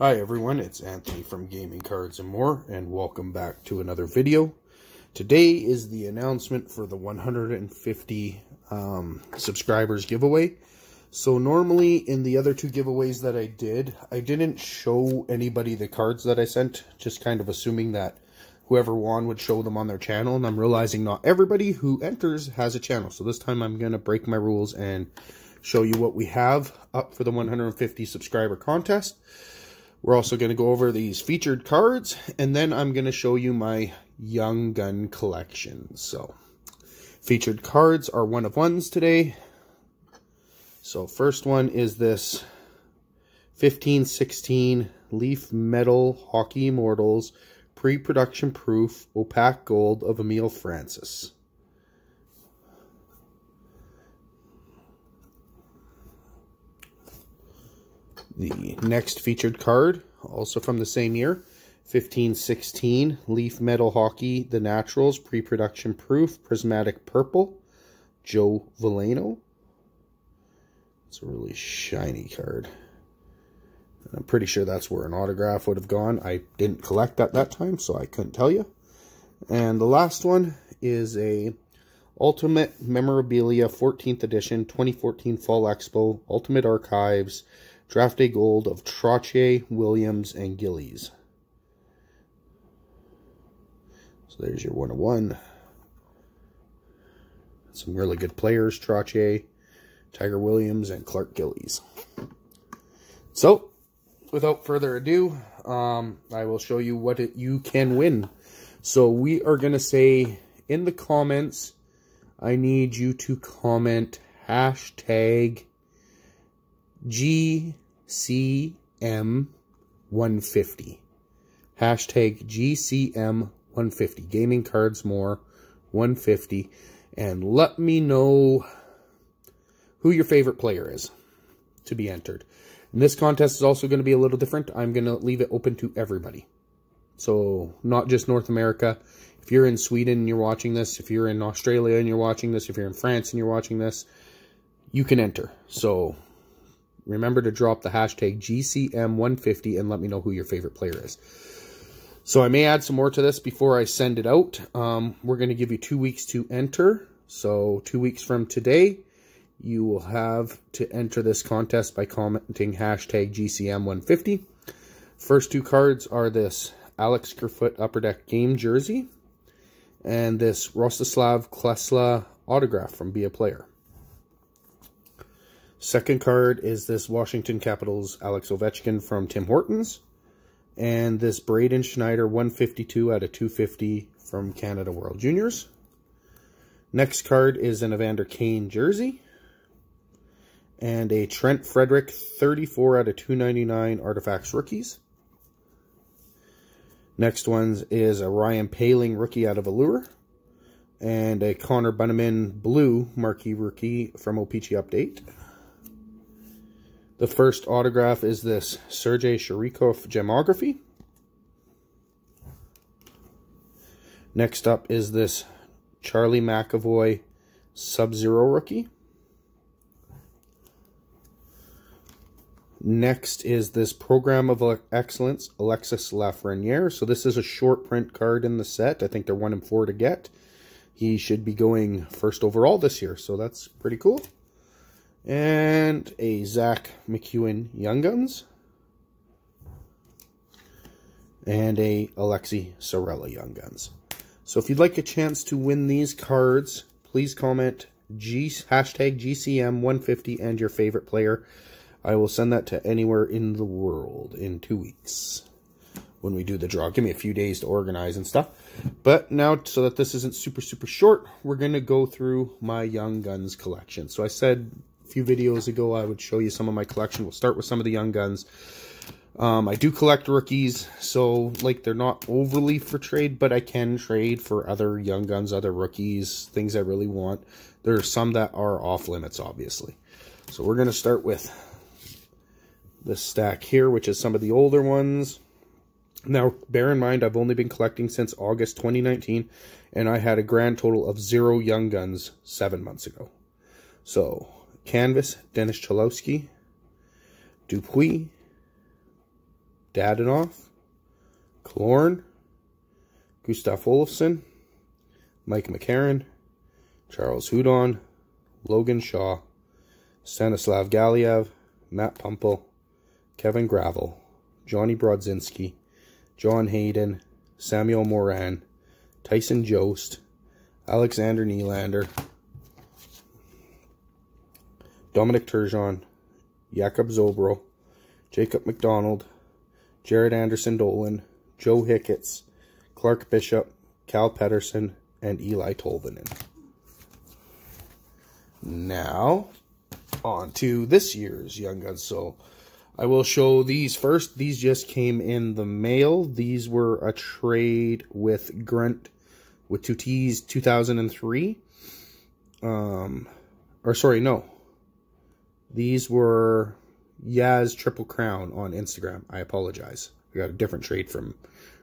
Hi everyone, it's Anthony from Gaming Cards and More, and welcome back to another video. Today is the announcement for the 150 subscribers giveaway. So normally in the other two giveaways that I didn't show anybody the cards that I sent, just kind of assuming that whoever won would show them on their channel, and I'm realizing not everybody who enters has a channel. So this time I'm going to break my rules and show you what we have up for the 150 subscriber contest. We're also going to go over these featured cards, and then I'm going to show you my Young Gun collection. So, featured cards are one of ones today. So, first one is this 15-16 Leaf Metal Hockey Immortals Pre-Production Proof Opaque Gold of Emil Francis. The next featured card, also from the same year, 15-16, Leaf Metal Hockey, The Naturals, Pre-Production Proof, Prismatic Purple, Joe Valeno. It's a really shiny card. I'm pretty sure that's where an autograph would have gone. I didn't collect at that time, so I couldn't tell you. And the last one is a Ultimate Memorabilia 14th Edition 2014 Fall Expo, Ultimate Archives, Draft Day Gold of Trottier, Williams, and Gillies. So there's your 101. Some really good players, Trottier, Tiger Williams, and Clark Gillies. So, without further ado, I will show you what you can win. So we are going to say in the comments, I need you to comment hashtag GCM150. Hashtag GCM150. Gaming Cards More 150. And let me know who your favorite player is to be entered. And this contest is also going to be a little different. I'm going to leave it open to everybody. So, not just North America. If you're in Sweden and you're watching this, if you're in Australia and you're watching this, if you're in France and you're watching this, you can enter. So, remember to drop the hashtag GCM150 and let me know who your favorite player is. So I may add some more to this before I send it out. We're going to give you 2 weeks to enter. So 2 weeks from today, you will have to enter this contest by commenting hashtag GCM150. First two cards are this Alex Kerfoot Upper Deck Game Jersey and this Rostislav Klesla autograph from Be A Player. Second card is this Washington Capitals Alex Ovechkin from Tim Hortons. And this Braden Schneider 152 out of 250 from Canada World Juniors. Next card is an Evander Kane jersey. And a Trent Frederick 34 out of 299 Artifacts Rookies. Next one is a Ryan Poehling rookie out of Allure. And a Connor Bunnaman blue marquee rookie from OPG Update. The first autograph is this Sergei Shurikov Gemography. Next up is this Charlie McAvoy Sub-Zero Rookie. Next is this Program of Excellence Alexis Lafreniere. So this is a short print card in the set. I think they're 1 in 4 to get. He should be going first overall this year, so that's pretty cool. And a Zach McEwen Young Guns. And a Alexi Sorella Young Guns. So if you'd like a chance to win these cards, please comment hashtag GCM150 and your favorite player. I will send that to anywhere in the world in 2 weeks when we do the draw. Give me a few days to organize and stuff. But now, so that this isn't super, super short, we're going to go through my Young Guns collection. So I said a few videos ago I would show you some of my collection. We'll start with some of the Young Guns. I do collect rookies, so like they're not overly for trade, but I can trade for other Young Guns, other rookies, things I really want. There are some that are off limits, obviously. So we're going to start with this stack here, which is some of the older ones. Now, bear in mind, I've only been collecting since August 2019, and I had a grand total of 0 Young Guns 7 months ago. So Canvas, Dennis Cholowski, Dupuis, Dadonov, Killorn, Gustav Olufsen, Mike McCarran, Charles Hudon, Logan Shaw, Stanislav Galiev, Matt Pumple, Kevin Gravel, Johnny Brodzinski, John Hayden, Samuel Moran, Tyson Jost, Alexander Nylander, Dominic Turgeon, Jakob Zobro, Jacob McDonald, Jared Anderson-Dolan, Joe Hicketts, Clark Bishop, Cal Pedersen, and Eli Tolvanen. Now, on to this year's Young Guns. So, I will show these first. These just came in the mail. These were a trade with Grunt, with two T's, 2003. These were Yaz Triple Crown on Instagram. I apologize. We got a different trade from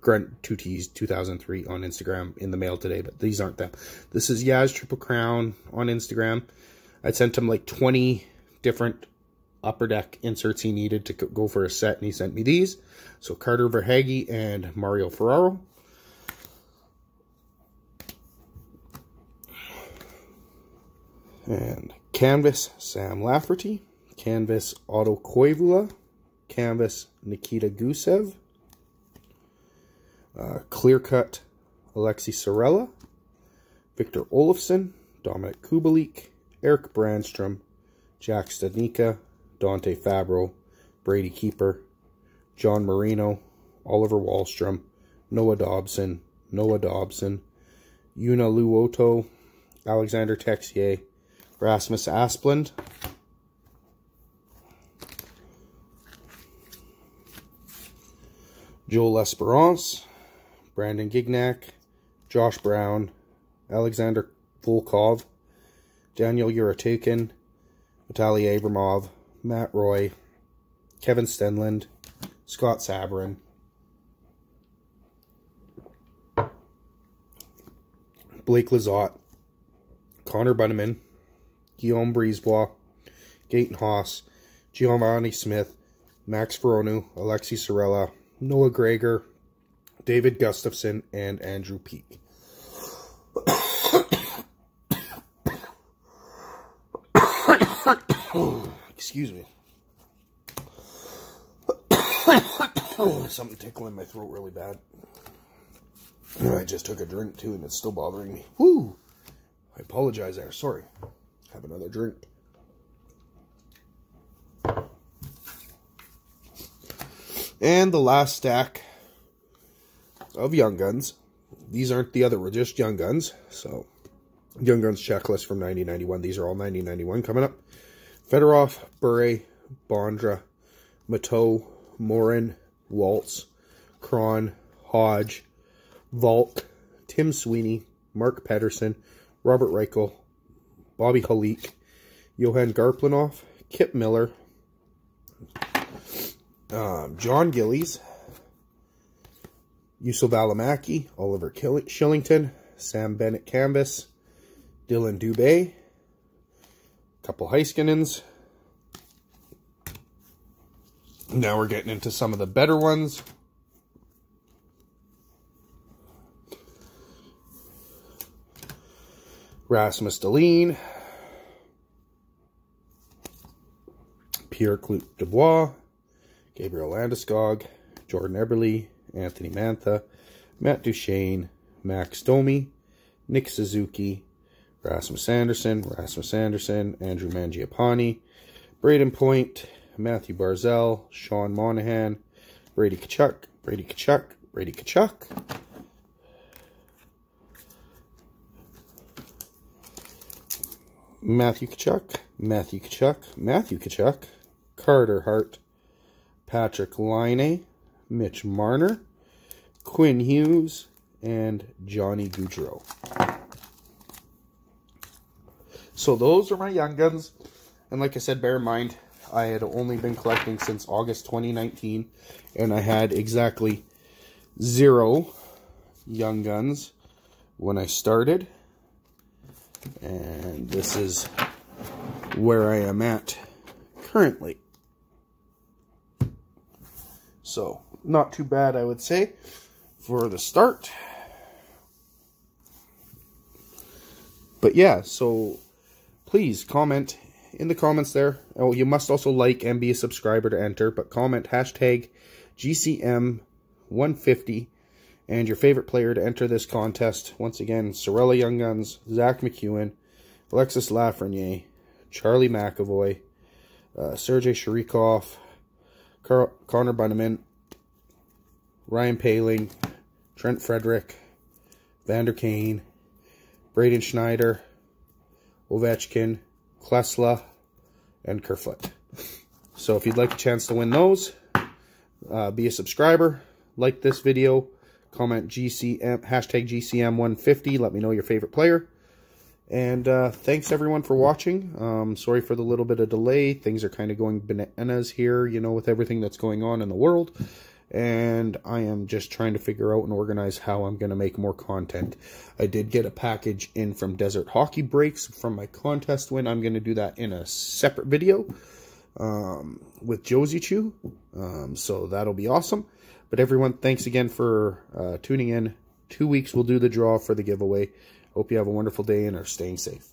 Grunt 2Ts 2003 on Instagram in the mail today, but these aren't them. This is Yaz Triple Crown on Instagram. I sent him like 20 different Upper Deck inserts he needed to go for a set, and he sent me these. So Carter Verhaeghe and Mario Ferraro. And Canvas, Sam Lafferty. Canvas, Otto Koivula. Canvas, Nikita Gusev. Clear Cut, Alexi Sorella. Victor Olofsson. Dominic Kubalik. Eric Brandstrom. Jack Stadnica. Dante Fabro. Brady Keeper. John Marino. Oliver Wahlstrom. Noah Dobson. Yuna Luoto. Alexander Texier. Rasmus Asplund. Joel Esperance. Brandon Gignac. Josh Brown. Alexander Volkov. Daniel Uratukin. Vitaly Abramov. Matt Roy. Kevin Stenlund. Scott Sabrin. Blake Lizotte. Connor Bunnaman. Guillaume Brisebois, Gaten Haas, Giovanni Smith, Max Veronu, Alexi Sorella, Noah Gregor, David Gustafson, and Andrew Peak. Excuse me. Something tickling my throat really bad. I just took a drink too, and it's still bothering me. Woo! I apologize there. Sorry. Have another drink. And the last stack of Young Guns. These aren't the other, we're just Young Guns. So, Young Guns checklist from 1991. These are all 1991 coming up. Fedorov, Bure, Bondra, Mateau, Morin, Waltz, Cron, Hodge, Valk, Tim Sweeney, Mark Pedersen, Robert Reichel, Bobby Halik, Johan Garplanov, Kip Miller, John Gillies, Yusuf Alamaki, Oliver Shillington, Sam Bennett Canvas, Dylan Dubé, couple Heiskanens. Now we're getting into some of the better ones. Rasmus Dahlin, Pierre-Luc Dubois, Gabriel Landeskog, Jordan Eberle, Anthony Mantha, Matt Duchene, Max Domi, Nick Suzuki, Rasmus Anderson, Andrew Mangiapane, Braden Point, Matthew Barzell, Sean Monahan, Brady Tkachuk, Matthew Tkachuk, Carter Hart, Patrick Laine, Mitch Marner, Quinn Hughes, and Johnny Gaudreau. So those are my Young Guns. And like I said, bear in mind, I had only been collecting since August 2019. And I had exactly 0 Young Guns when I started. And this is where I am at currently. So, not too bad, I would say, for the start. But yeah, so please comment in the comments there. Oh, you must also like and be a subscriber to enter, but comment hashtag GCM150 and your favorite player to enter this contest. Once again, Sorella Young Guns, Zach McEwen, Alexis Lafreniere, Charlie McAvoy, Sergei Shurikov, Connor Bunnaman, Ryan Poehling, Trent Frederick, Evander Kane, Braden Schneider, Ovechkin, Klesla, and Kerfoot. So if you'd like a chance to win those, be a subscriber, like this video, comment GCM, hashtag GCM150, let me know your favorite player. And thanks everyone for watching. Sorry for the little bit of delay. Things are kind of going bananas here, you know, with everything that's going on in the world. And I am just trying to figure out and organize how I'm going to make more content. I did get a package in from Desert Hockey Breaks from my contest win. I'm going to do that in a separate video with Josie Chu. So that'll be awesome. But everyone, thanks again for tuning in. 2 weeks we'll do the draw for the giveaway. Hope you have a wonderful day and are staying safe.